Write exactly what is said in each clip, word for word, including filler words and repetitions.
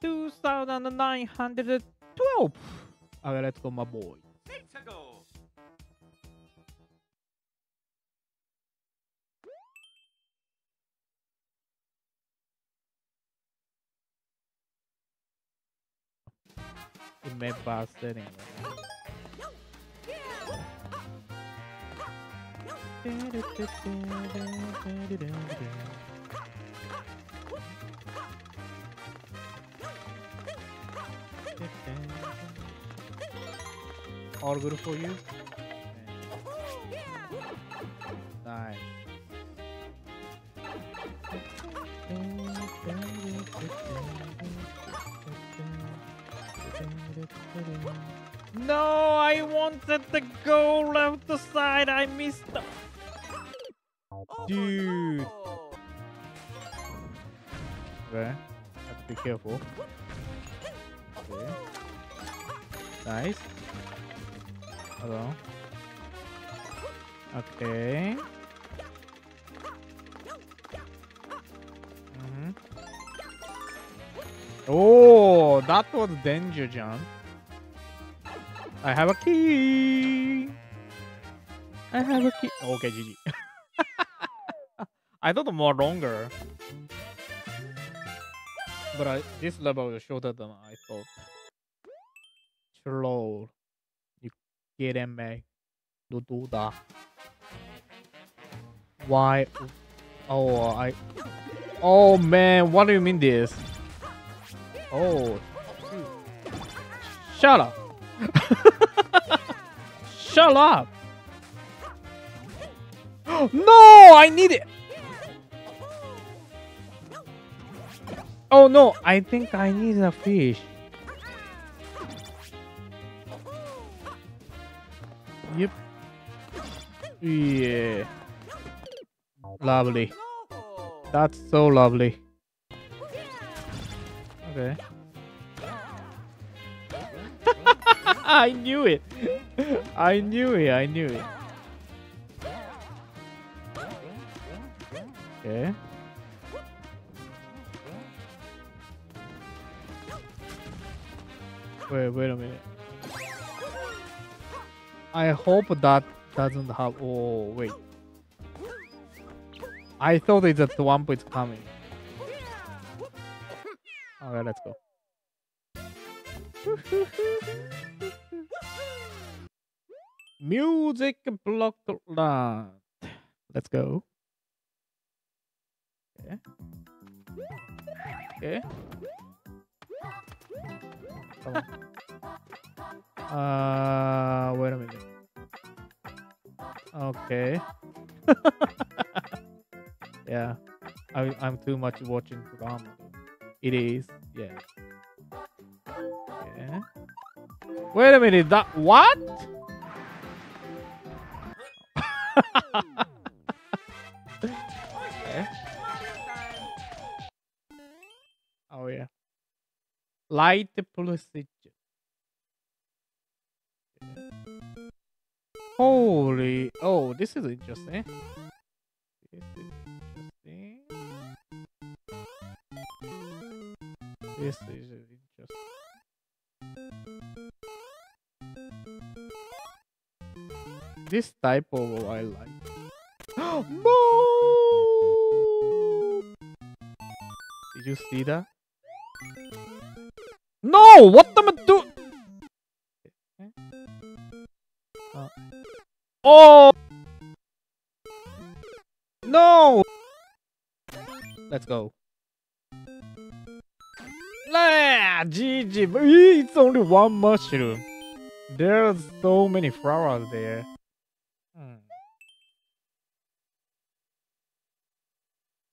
two thousand nine hundred twelve. Alright, let's go, my boy. It may pass anyway. All good for you? Nice. No, I wanted to go left the side. I missed the... Dude. Okay, have to be careful. Okay. Nice. Hello. Okay. Mm-hmm. Oh, that was danger, John. I have a key. I have a key. Okay, G G. I thought more longer. But I, this level is shorter than I thought. Troll. You get in me. You do that. Why? Oh, I. Oh, man. What do you mean this? Oh. Shut up. Shut up. No, I need it. Oh no, I think I need a fish. Yep. Yeah. Lovely. That's so lovely. Okay. I knew it. I knew it. I knew it. Okay. Wait, wait a minute. I hope that doesn't have... Oh, wait. I thought it's a swamp is coming. Alright, let's go. Music block run. Let's go. Okay. Okay. Uh, wait a minute. Okay. Yeah, I, I'm too much watching drama. It is, yeah. Yeah. Wait a minute. That what? Okay. Oh yeah. Light procedure. Holy, oh, this is interesting. This is interesting. This is interesting. This type of I like. No! Did you see that? No! What am I doing? Uh. Oh! No! Let's go. Ah, G G. It's only one mushroom. There's so many flowers there. Hmm.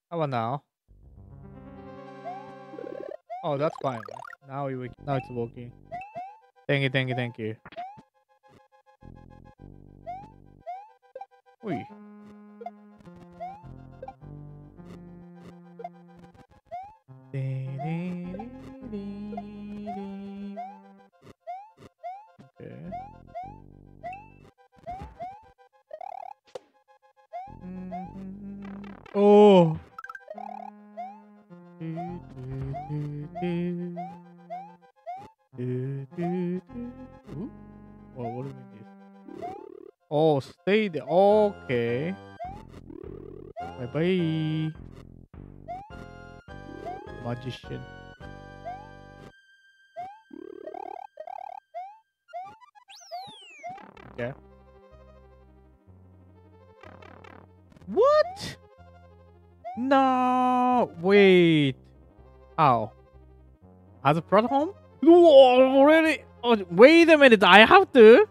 How about now? Oh, that's fine. Now we now it's working. Thank you, thank you, thank you. Ui. Okay. Oh. Oh, stay there. Okay. Bye bye. Magician. Okay. What? No. Wait. How? Has a brought home? Whoa, already? Oh, wait a minute. I have to.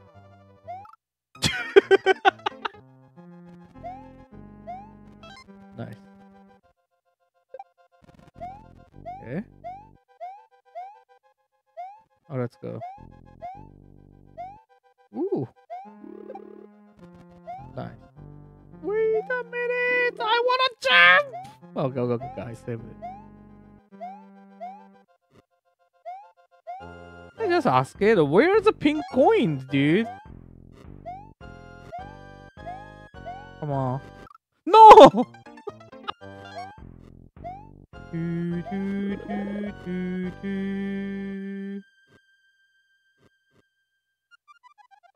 Nice. Okay. Oh, let's go. Ooh. Nice. Wait a minute. I wanna jump. Oh, go, go, go, guys. Save it. I just asked it. Where's the pink coins, dude? Come on. No! Do, do, do, do, do.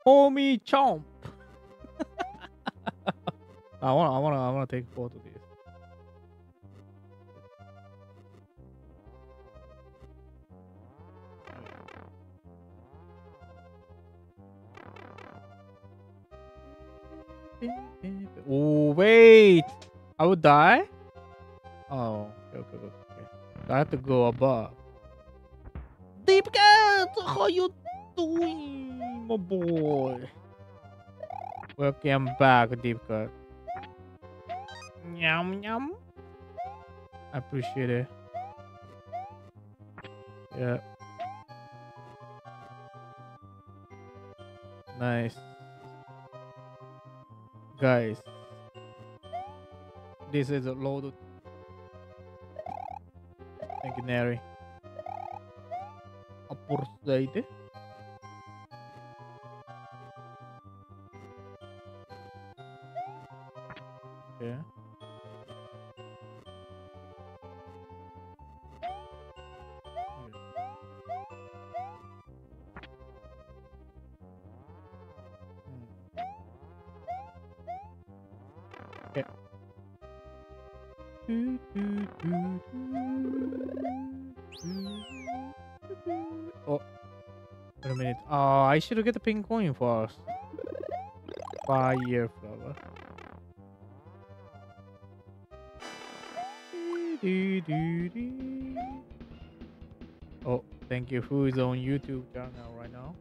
Homie chomp. I wanna I wanna I wanna take a photo of this. Oh wait, I would die. Oh, okay, okay, okay. I have to go above. Deep cat, how you doing, my boy? Welcome back, Deep cat. Yum yum. I appreciate it. Yeah. Nice. Guys, this is a loaded. Thank you, Neri. Appreciate it. Okay. Oh, wait a minute. Oh, I should get the pink coin first. Fire flower. Oh, thank you. Who is on YouTube channel right now?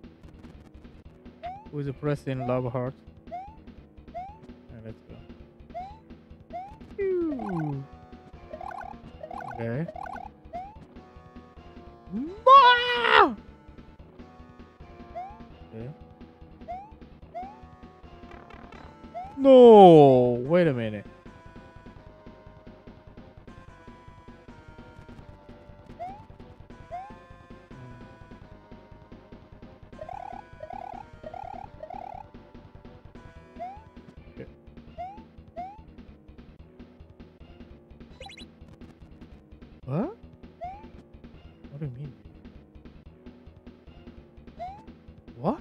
Who is pressing love heart? Right, let's go. Okay. Ah! Okay. No, wait a minute. What? What do you mean? What?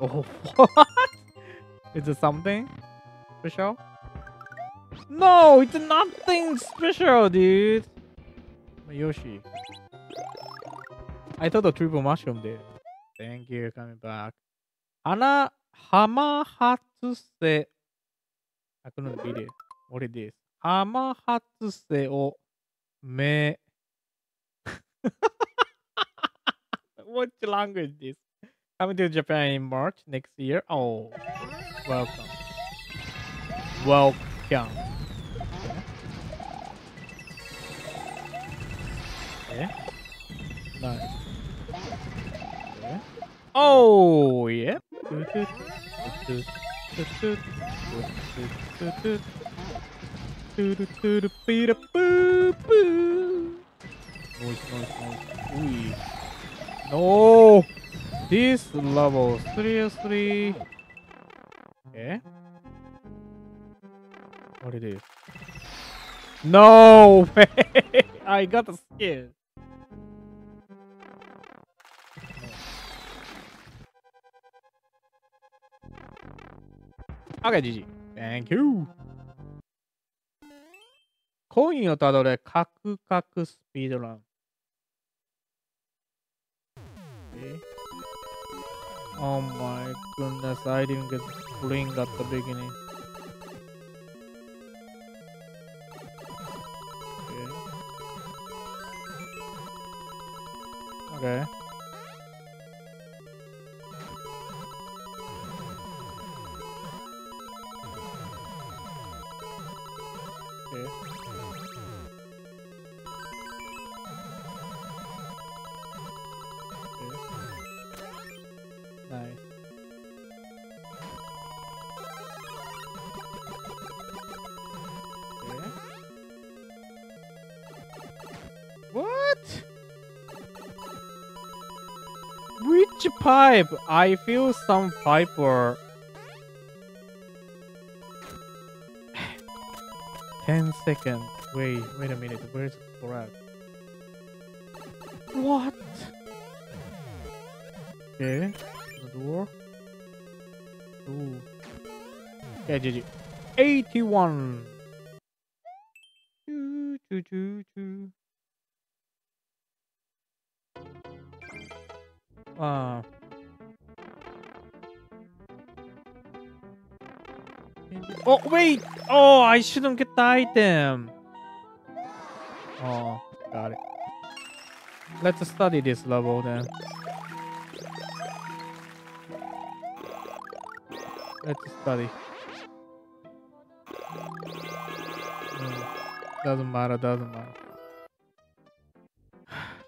Oh, what? Is it something special? No, it's nothing special, dude. Yoshi. I thought a triple mushroom did. Thank you, coming back. Ana Hamahatsuse. I couldn't read it. What is this? Hamahatsuse o me. What language is this? Coming to Japan in March next year. Oh, welcome. Welcome. Okay. Nice. Okay. Oh, yep. Yeah. No, this level seriously. Okay. What it is? No way! I got a skin. Okay, G G. Thank you. コインをたどれカクカクスピードラン。Oh my goodness, I didn't get spring at the beginning. Okay. Okay. Pipe! I feel some pipe or ten seconds. Wait, wait a minute. Where's the correct? What? Okay, the door. Ooh. Okay, G G. eighty-one. Choo, choo, choo, choo. Ah. Oh wait! Oh, I shouldn't get the item. Oh, got it. Let's study this level then. Let's study. Mm. Doesn't matter. Doesn't matter.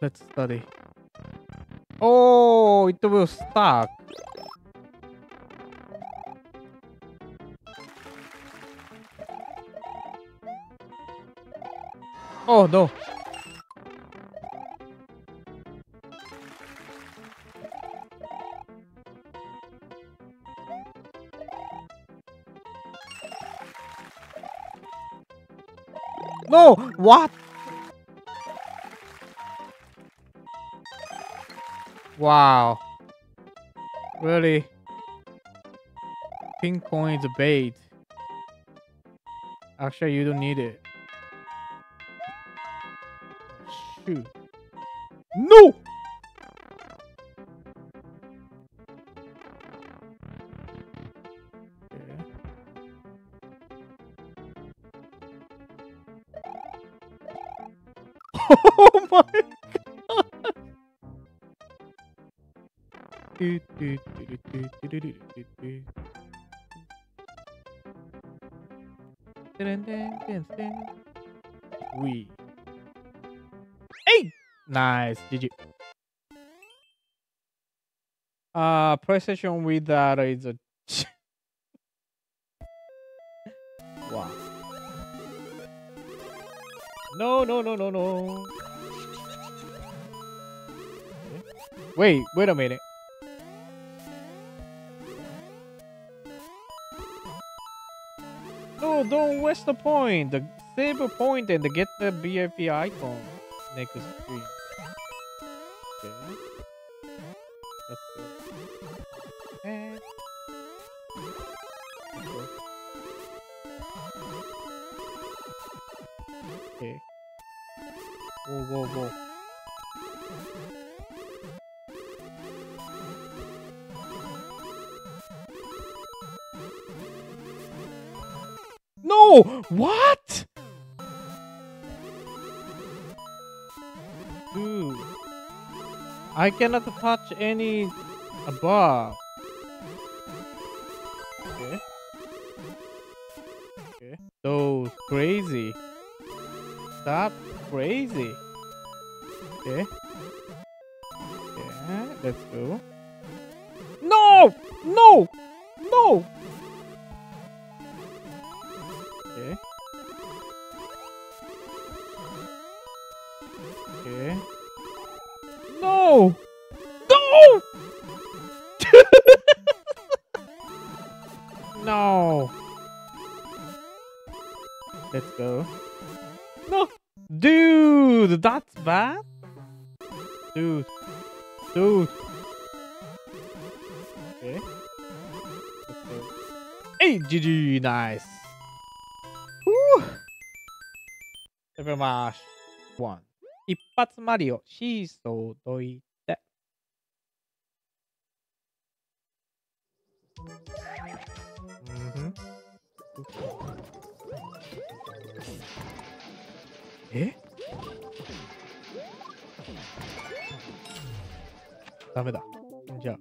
Let's study. Oh, it will stop. Oh no. No, what? Wow. Really? Pink coin is a bait. Actually, you don't need it. Shoot. No! Yeah. Oh my god! Do, do, do, do, do, do, do, do, do. Dun, dun, dun, dun. We. Nice, did you? Uh, PlayStation with that is a. Wow. No, no, no, no, no. Wait, wait a minute. No, don't waste the point. The save a point and get the B F P icon next screen. Okay. Let's go. And... Let's go. Okay. Go, go, go. No! What? Ooh. I cannot touch any above. Okay. Okay. Those crazy. That's crazy. Okay. Yeah. Let's go. No! No! No! Okay. Okay. No! No! No! Let's go. No! Dude! That's bad? Dude. Dude. Okay. Hey, G G! Nice! Woo! Evermash. One. Ippatsu Mario. She's so doite. Mm-hmm. Eh? Dame da.じゃあ。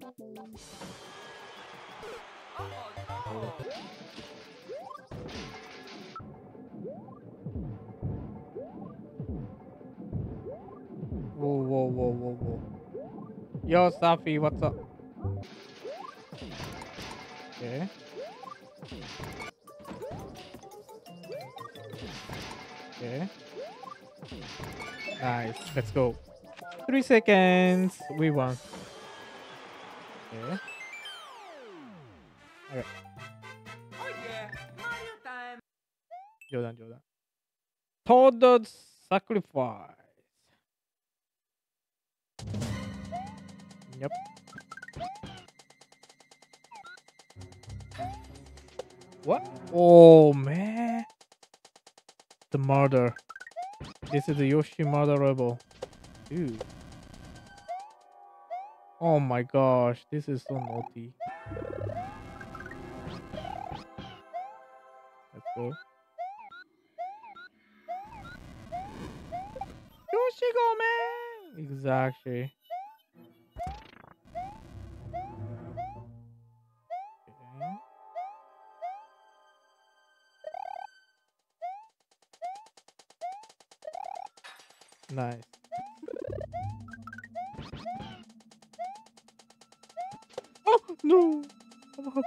Whoa, whoa, whoa, whoa, whoa. Yo, Safi, what's up? Okay. Okay. Nice. Let's go. Three seconds. We won. Okay. Okay. Oh yeah, Mario time. Jordan, Jordan. Total sacrifice. Yep. What? Oh man, the murder. This is the Yoshi murder level. Dude. Oh my gosh, this is so naughty. Let's go. Yoshi go, man! Exactly. Nice. Oh no! I'm happy.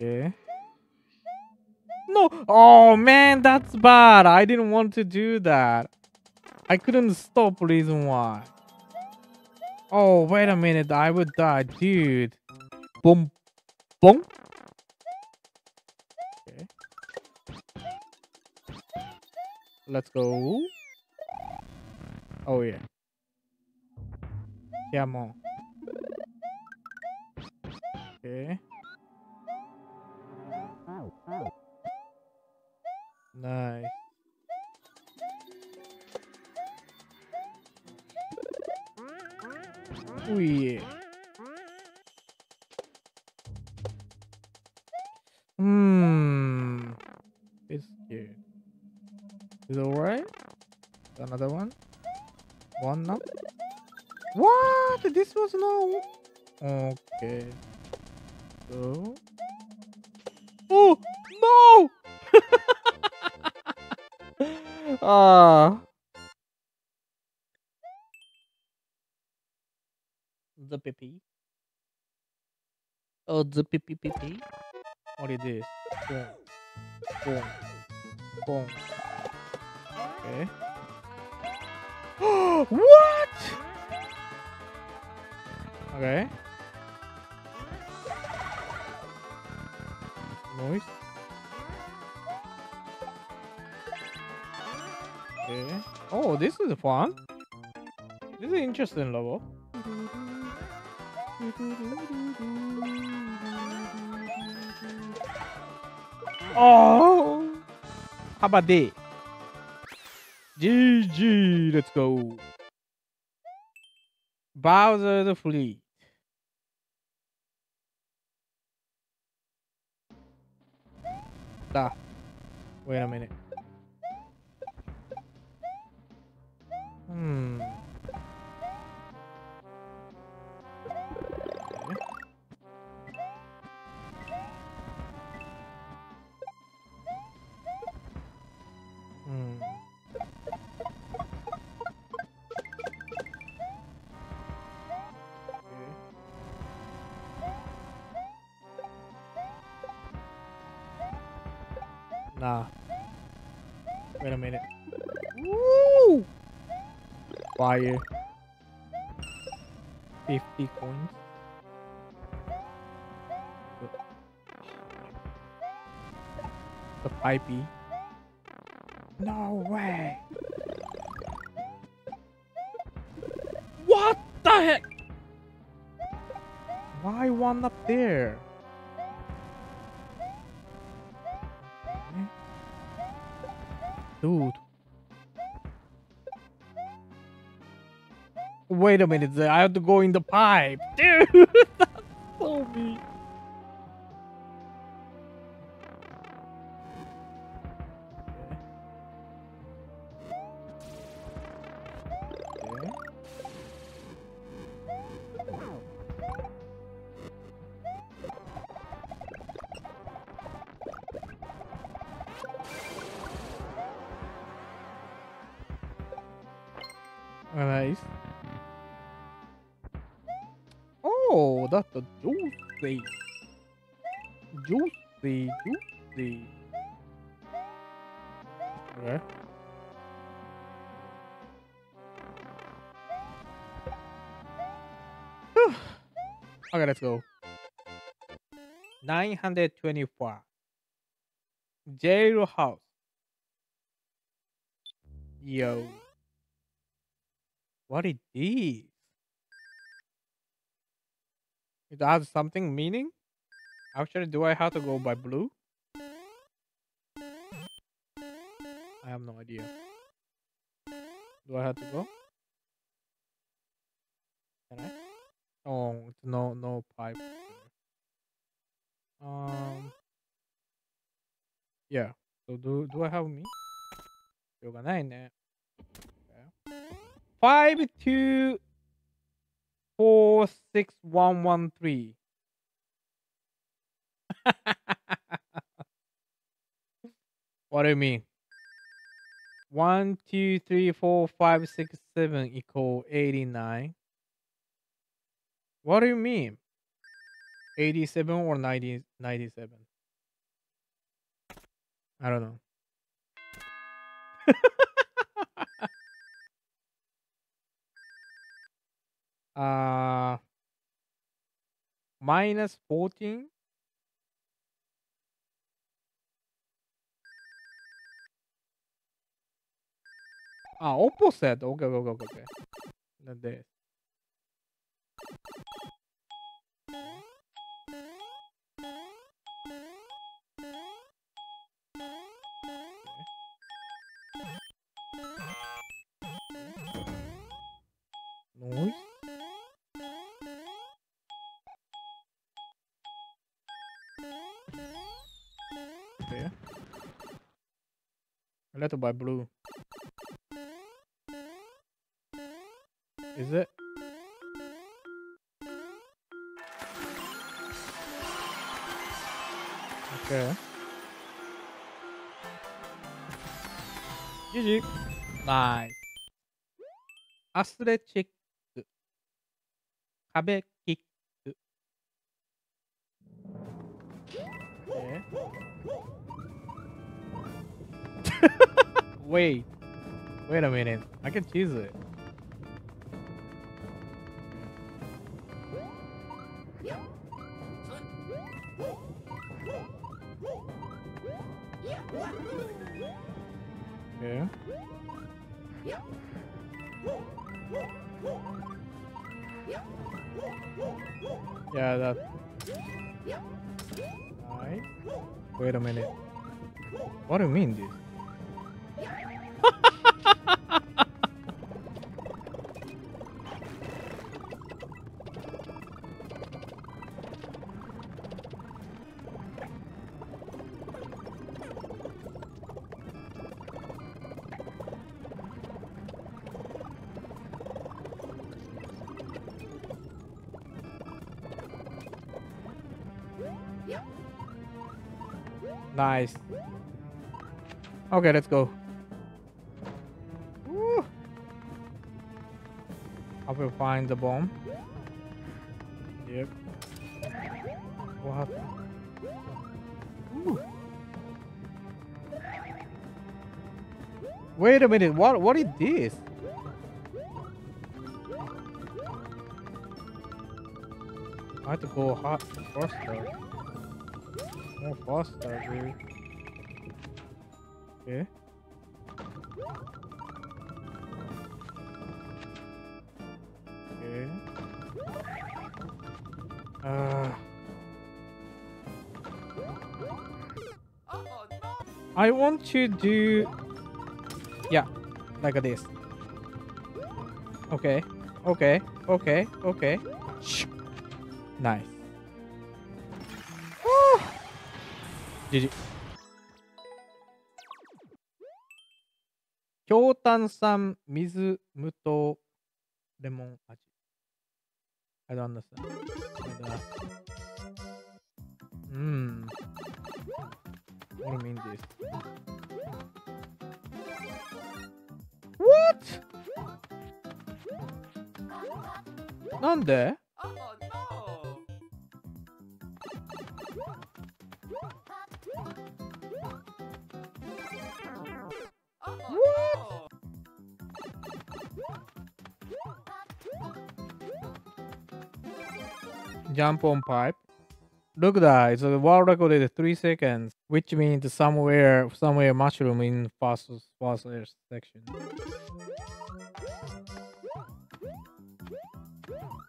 Okay. No! Oh man, that's bad. I didn't want to do that. I couldn't stop. Reason why. Oh wait a minute. I would die, dude. Boom, boom. Let's go. Oh yeah. Come on. Okay. Nice. Oh yeah. Hmm. It's good. Is it alright? Another one? One now? What? This was no... Okay. So... Oh! No! Ah. The pipi. Oh, the pipi pipi. What is this? Boom. Boom. Boom. Okay. What? Okay. Noise. Okay. Oh, this is fun. This is an interesting level. Oh, how about this? G G, let's go. Bowser the Fleet. Ah, wait a minute. Hmm. Nah. Wait a minute. Woo! Fire. fifty coins. of I P. No way! What the heck? Why one up there? Dude. Wait a minute, I have to go in the pipe. Dude, that's so mean. Nice. Oh, that's a juicy, juicy, juicy. Yeah. Okay, let's go. Nine hundred twenty-four. Jailhouse. Yo. What it is? It has something meaning? Actually, do I have to go by blue? I have no idea. Do I have to go? Can I? Oh, no, no pipe. Um. Yeah. So do do I have me? Yoga nine. Five two four six one one three. What do you mean? One two three four five six seven equal eighty nine. What do you mean? Eighty seven or ninety ninety seven? I don't know. Uh, minus fourteen. Ah, opposite. Okay, okay, okay, okay. Like this. Noise. Letter by blue. Is it? Okay. G G. Nice. Athletic. Kabe kick. Okay. Wait, wait a minute. I can choose it. Yeah. Yeah, that. All right. Wait a minute. What do you mean, dude? Nice. Okay, let's go. Woo. I will find the bomb. Yep. What? Ooh. Wait a minute. What? What is this? I have to go hot faster. More faster, dude. Okay. Okay. Uh, I want to do... Yeah, like this. Okay, okay, okay, okay. Nice. Woo! Did you... 強炭酸水無糖レモン味 I don't understand. Hmm. What do you mean this? What? なんで? Oh, no. What? Jump on pipe. Look at that, it's a world record in three seconds, which means somewhere, somewhere mushroom in fast, fast air section.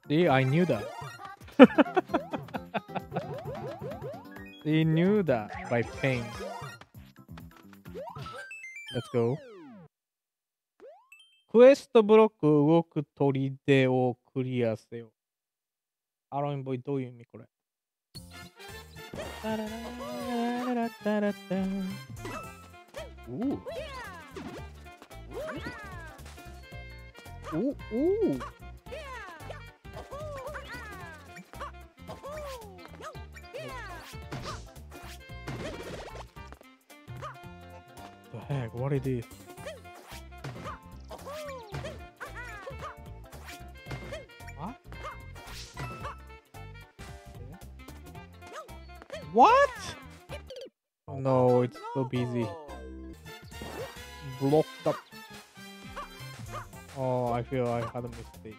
See, I knew that. They knew that by pain. Let's go. Quest block, walk, toride, or clear sale. Aron boy, do you mean it? Ooh. Ooh, ooh. The heck, what is this? What? No, it's so busy. Blocked up. Oh, I feel I had a mistake.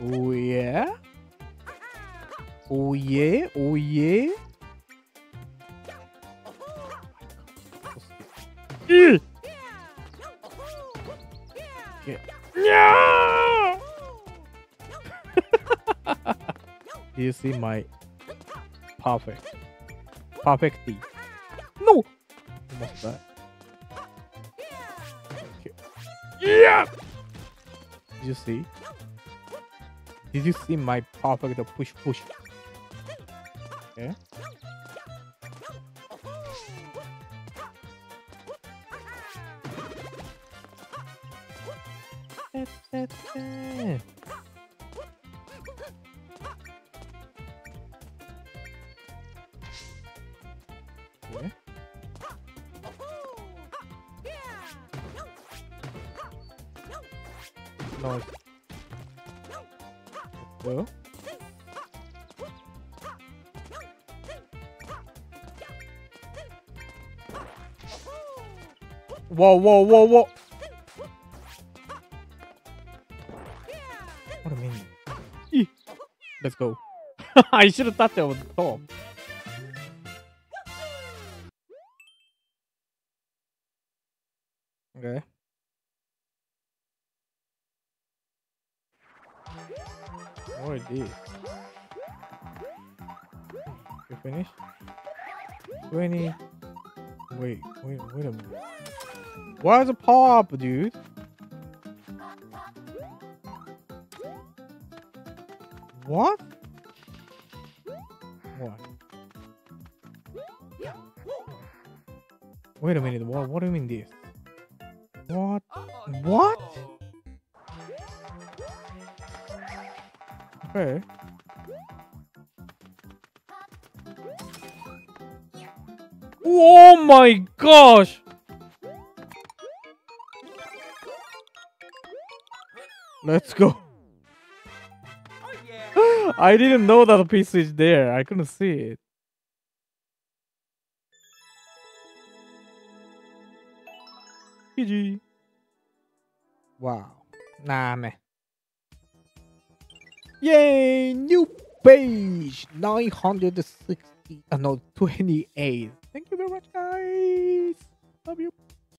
Oh yeah? Oh yeah? Oh yeah? Yeah. Yeah. Do you see my perfect, perfectly? No. Almost that. Okay. Yeah. Did you see? Did you see my perfect push push? Okay. Okay. Nice. Well. Whoa, whoa, whoa, whoa. What do you mean? Let's go. I should have touched it with the top. Okay. What is this? You finish? twenty. Wait, wait, wait a minute. Where's the power up, dude? What? What? Wait a minute, what, what do you mean this? What? What? Okay. Oh my gosh! Let's go. I didn't know that piece is there. I couldn't see it. G G. Wow. Nah, meh. Yay! New page! nine hundred sixty... Uh, no, twenty-eight. Thank you very much, guys! Love you.